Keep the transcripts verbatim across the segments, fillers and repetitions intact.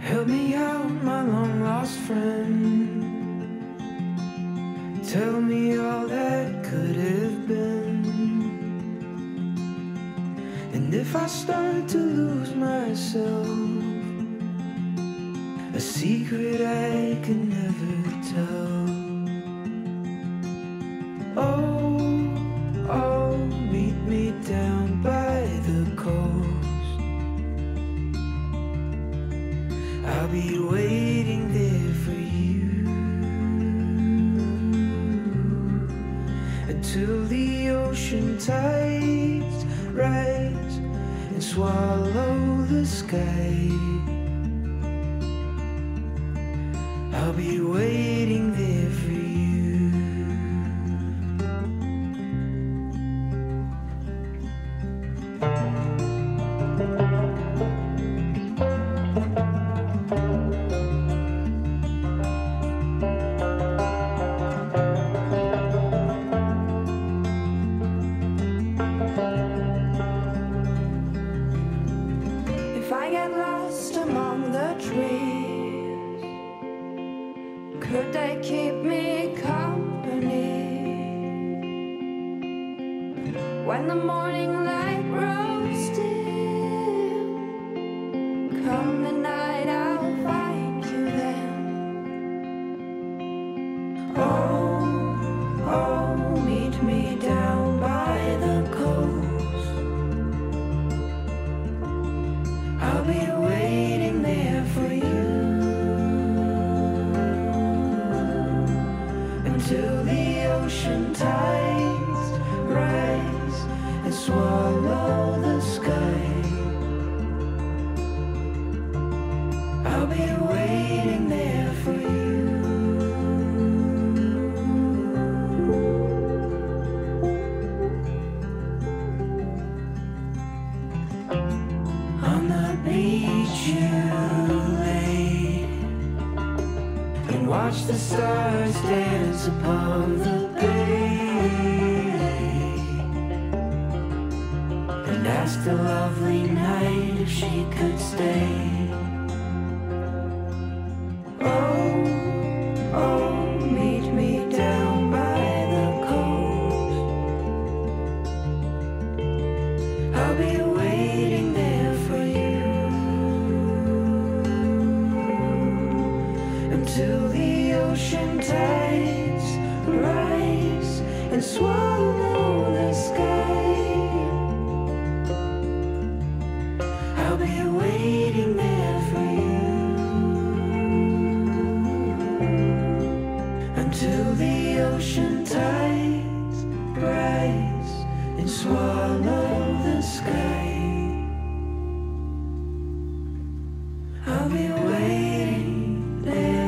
Help me out, my long-lost friend. Tell me all that could have been. And if I start to lose myself, a secret I can never tell. Oh, oh, meet me down by the coast. I'll be waiting there for you until the ocean tides rise and swallow the sky. I'll be waiting there for you. Could they keep me company when the morning light grows dim? Come the night, I'll find you then. Oh, oh, meet me down by the coast. I'll be waiting there for you till the ocean tides rise and swallow the sky. I'll be waiting there for you. On the beach you lay and watch the stars dance upon the bay, and ask the lovely night if she could stay. Oh, oh, meet me down by the coast. I'll be waiting there for you until the ocean tides rise and swallow the sky. I'll be waiting there for you until the ocean tides rise and swallow the sky. I'll be waiting there.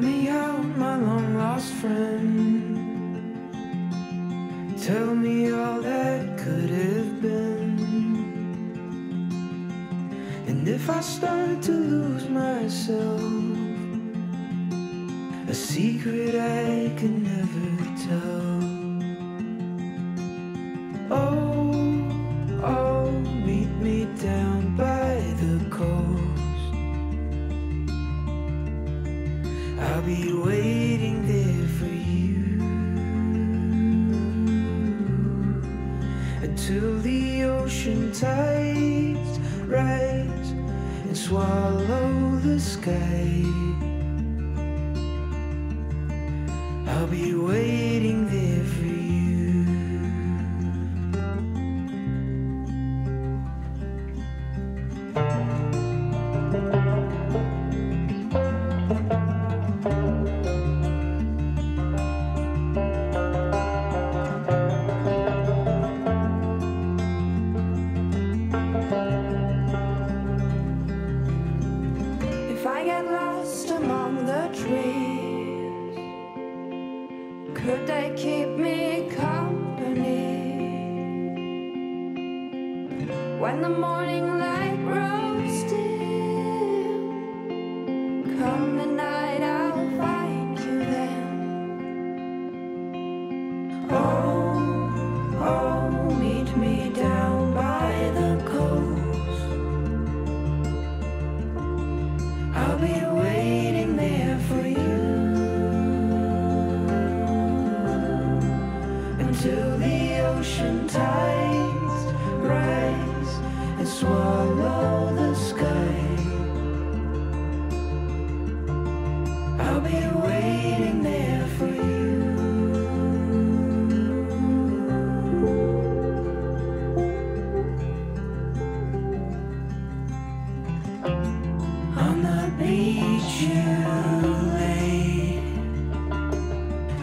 Help me out, my long-lost friend. Tell me all that could have been. And if I start to lose myself, a secret I can never tell. Oh, oh, meet me down by the coast. I'll be waiting there for you until the ocean tides rise and swallow the sky. I'll be waiting there for you. Could they keep me company when the morning light grows dim? Come the night, I'll find you then. Oh, oh, meet me down by the coast. I'll be waiting there for you till the ocean tides rise and swallow the sky. I'll be waiting there for you. On the beach you lay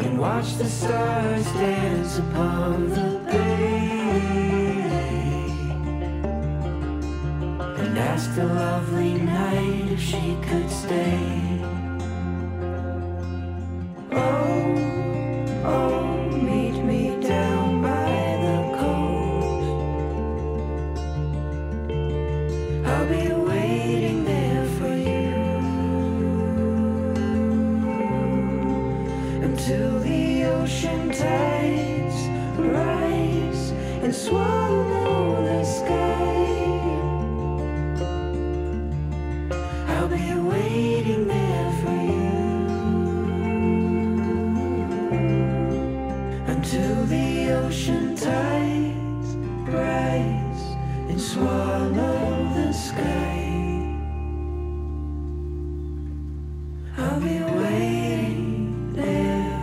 and watch the stars dance upon the bay, and ask the lovely night if she could stay. Oh, oh, meet me down by the coast. I'll be waiting there for you until the ocean tides rise and swallow the sky. I'll be waiting there for you until the ocean tides rise and swallow the sky. I'll be waiting there.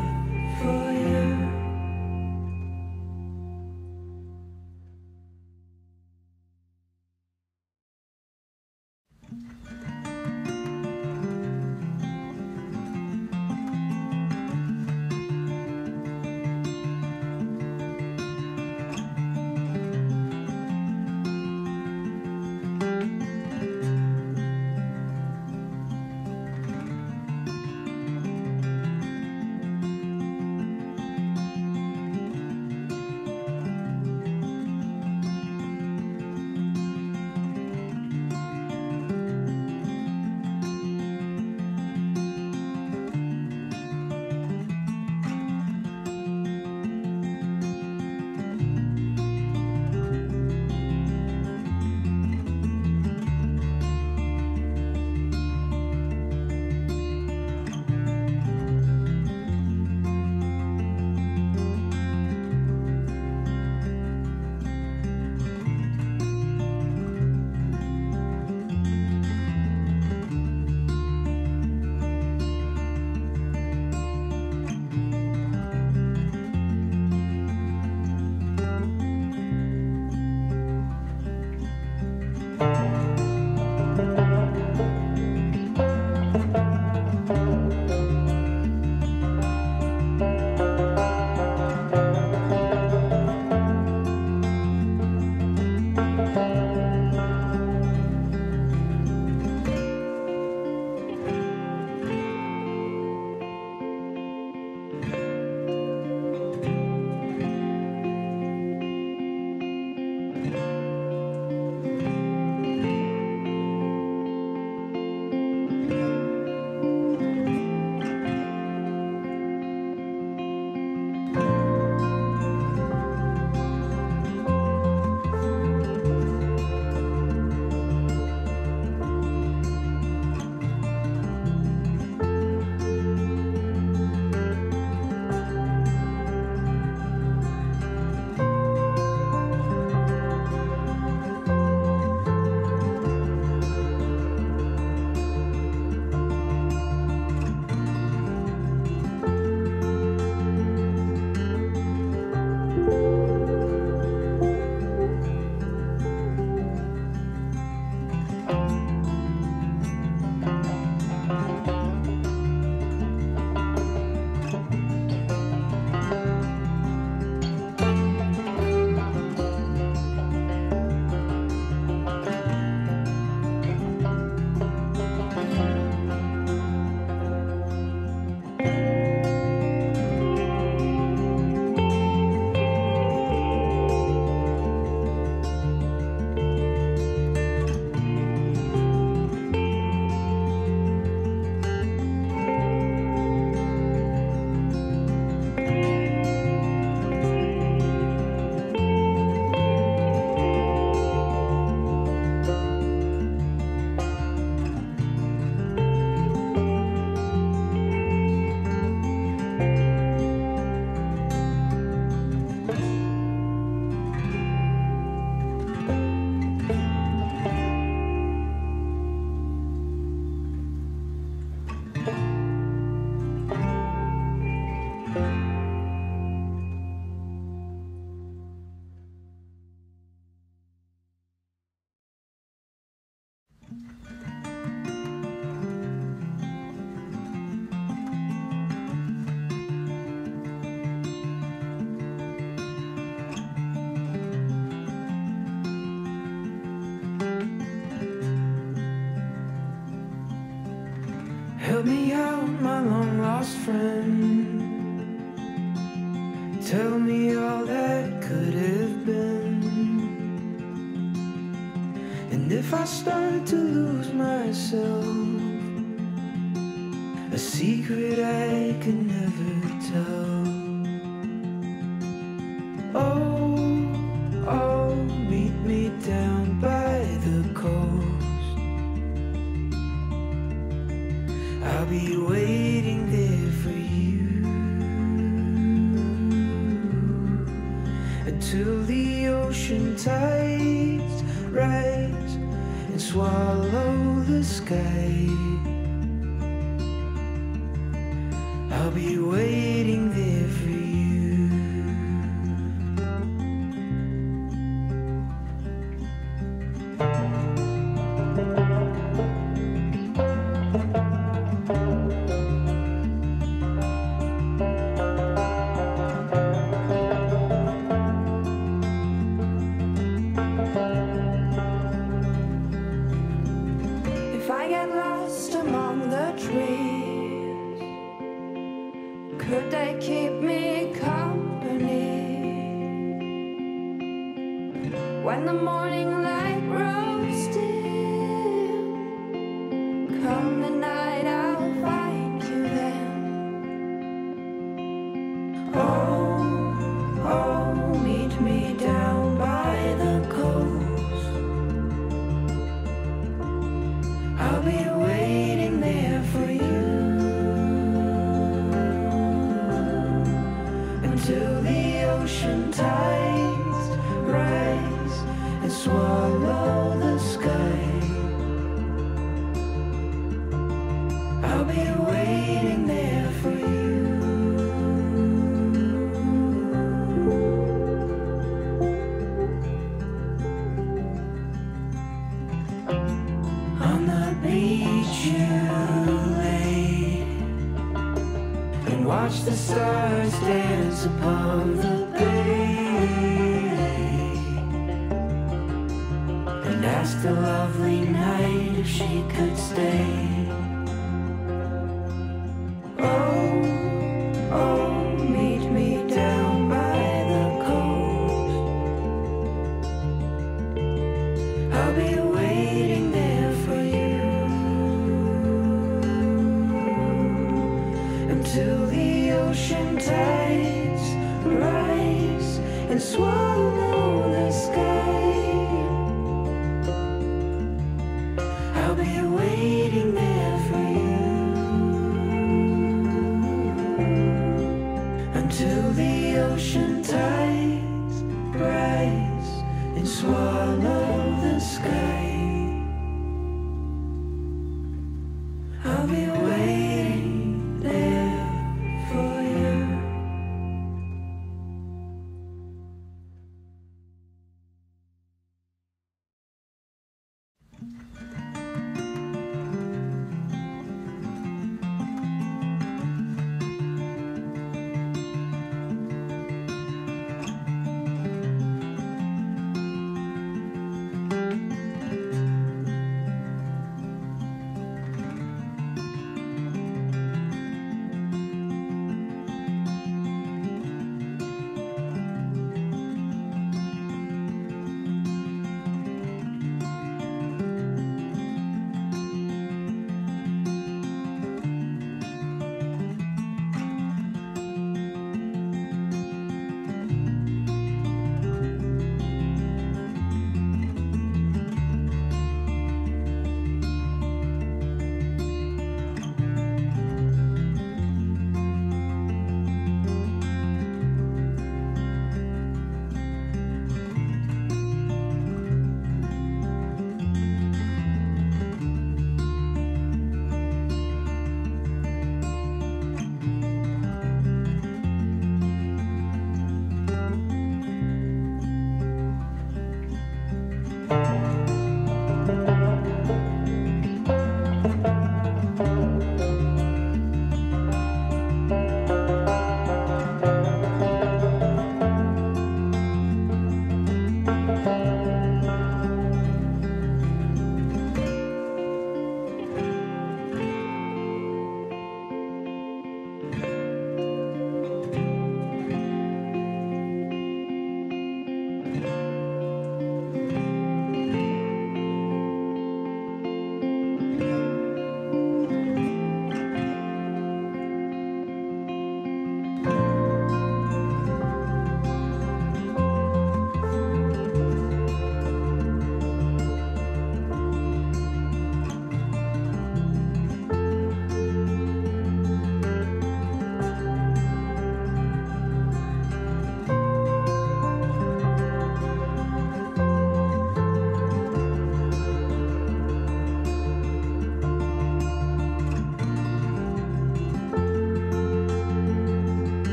Tell me all that could have been. And if I start to lose myself, a secret I can never tell. Oh, oh, meet me down by the coast. I'll be waiting there for you. Till the ocean tides rise and swallow the sky, I'll be waiting there for when the morning light grows dim. Come the night, I'll find you then. Oh, oh, meet me down by the coast. I'll be waiting there for you until the ocean tides rise and swallow the sky. I'll be waiting there for you. On the beach you lay and watch the stars dance upon the bay. Ask the lovely night if she could stay. Oh, oh, meet me down by the coast. I'll be waiting there for you until the ocean tides rise and swallow the sky. I'll be waiting there for you until the ocean tides rise and swallow the sky.